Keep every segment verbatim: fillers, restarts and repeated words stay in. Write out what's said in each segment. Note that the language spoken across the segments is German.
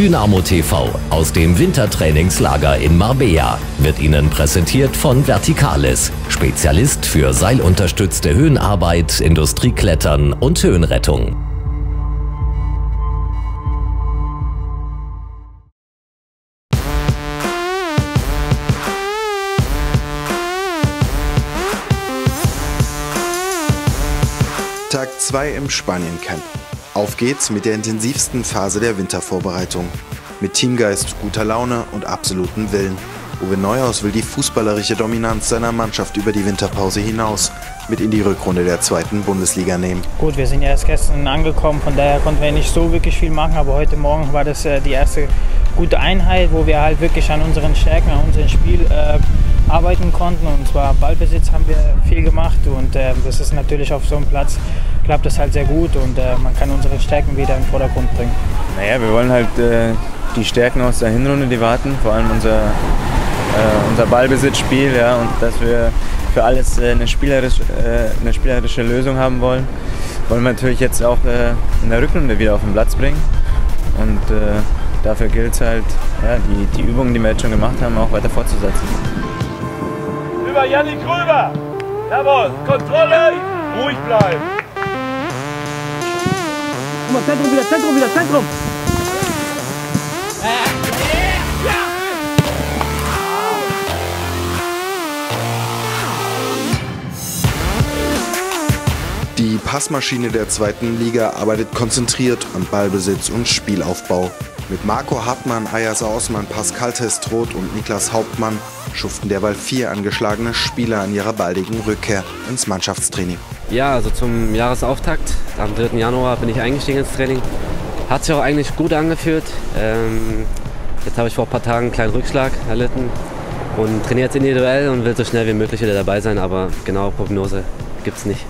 Dynamo T V aus dem Wintertrainingslager in Marbella wird Ihnen präsentiert von Verticales, Spezialist für seilunterstützte Höhenarbeit, Industrieklettern und Höhenrettung. Tag zwei im Spanien-Camp. Auf geht's mit der intensivsten Phase der Wintervorbereitung. Mit Teamgeist, guter Laune und absolutem Willen. Uwe Neuhaus will die fußballerische Dominanz seiner Mannschaft über die Winterpause hinaus mit in die Rückrunde der zweiten Bundesliga nehmen. Gut, wir sind ja erst gestern angekommen, von daher konnten wir nicht so wirklich viel machen, aber heute Morgen war das die erste gute Einheit, wo wir halt wirklich an unseren Stärken, an unserem Spiel äh, arbeiten konnten, und zwar Ballbesitz haben wir viel gemacht, und äh, das ist natürlich auf so einem Platz, klappt das halt sehr gut, und äh, man kann unsere Stärken wieder in den Vordergrund bringen. Naja, wir wollen halt äh, die Stärken aus der Hinrunde, die warten, vor allem unser, äh, unser Ballbesitzspiel, ja, und dass wir für alles äh, eine, spielerisch, äh, eine spielerische Lösung haben wollen, wollen wir natürlich jetzt auch äh, in der Rückrunde wieder auf den Platz bringen, und äh, dafür gilt es halt, ja, die, die Übungen, die wir jetzt schon gemacht haben, auch weiter fortzusetzen. Über Jannik Rüber! Davos, Kontrolle! Ruhig bleiben! Guck mal, Zentrum wieder, Zentrum wieder, Zentrum! Die Passmaschine der zweiten Liga arbeitet konzentriert an Ballbesitz und Spielaufbau. Mit Marco Hartmann, Ayas Ausmann, Pascal Testroth und Niklas Hauptmann schuften derweil vier angeschlagene Spieler an ihrer baldigen Rückkehr ins Mannschaftstraining. Ja, also zum Jahresauftakt am dritten Januar bin ich eingestiegen ins Training. Hat sich auch eigentlich gut angefühlt. Ähm, jetzt habe ich vor ein paar Tagen einen kleinen Rückschlag erlitten und trainiere jetzt individuell und will so schnell wie möglich wieder dabei sein, aber genaue Prognose gibt es nicht.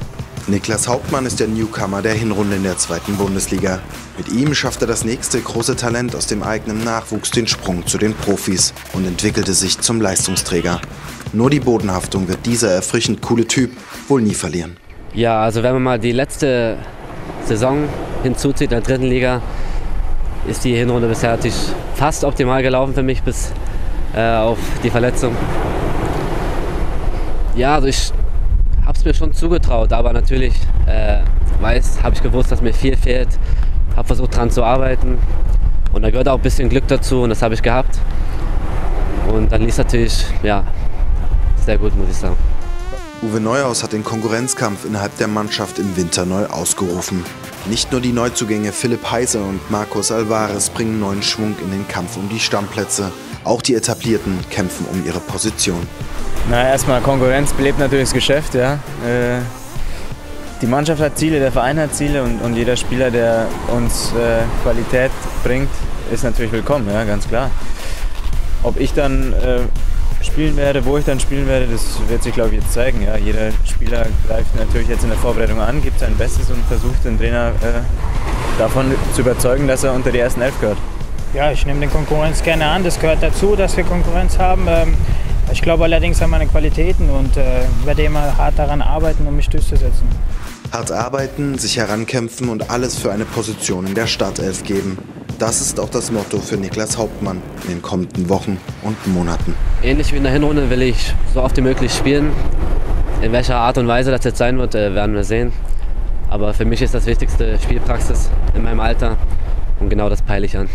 Niklas Hauptmann ist der Newcomer der Hinrunde in der zweiten Bundesliga. Mit ihm schaffte das nächste große Talent aus dem eigenen Nachwuchs den Sprung zu den Profis und entwickelte sich zum Leistungsträger. Nur die Bodenhaftung wird dieser erfrischend coole Typ wohl nie verlieren. Ja, also wenn man mal die letzte Saison hinzuzieht in der dritten Liga, ist die Hinrunde bisher natürlich fast optimal gelaufen für mich bis äh, auf die Verletzung. Ja, also ich habe es mir schon zugetraut, aber natürlich äh, weiß, habe ich gewusst, dass mir viel fehlt. Habe versucht, dran zu arbeiten, und da gehört auch ein bisschen Glück dazu, und das habe ich gehabt. Und dann lief es natürlich, ja, sehr gut, muss ich sagen. Uwe Neuhaus hat den Konkurrenzkampf innerhalb der Mannschaft im Winter neu ausgerufen. Nicht nur die Neuzugänge Philipp Heiser und Marcos Alvarez bringen neuen Schwung in den Kampf um die Stammplätze. Auch die Etablierten kämpfen um ihre Position. Na, erstmal, Konkurrenz belebt natürlich das Geschäft, ja. Äh, die Mannschaft hat Ziele, der Verein hat Ziele, und, und jeder Spieler, der uns äh, Qualität bringt, ist natürlich willkommen, ja, ganz klar. Ob ich dann äh, spielen werde, wo ich dann spielen werde, das wird sich, glaube ich, jetzt zeigen. Ja. Jeder Spieler greift natürlich jetzt in der Vorbereitung an, gibt sein Bestes und versucht, den Trainer äh, davon zu überzeugen, dass er unter die ersten Elf gehört. Ja, ich nehme den Konkurrenz gerne an. Das gehört dazu, dass wir Konkurrenz haben. Ich glaube allerdings an meine Qualitäten und werde immer hart daran arbeiten, um mich durchzusetzen. Hart arbeiten, sich herankämpfen und alles für eine Position in der Startelf geben. Das ist auch das Motto für Niklas Hauptmann in den kommenden Wochen und Monaten. Ähnlich wie in der Hinrunde will ich so oft wie möglich spielen. In welcher Art und Weise das jetzt sein wird, werden wir sehen. Aber für mich ist das Wichtigste Spielpraxis in meinem Alter, und genau das peile ich an.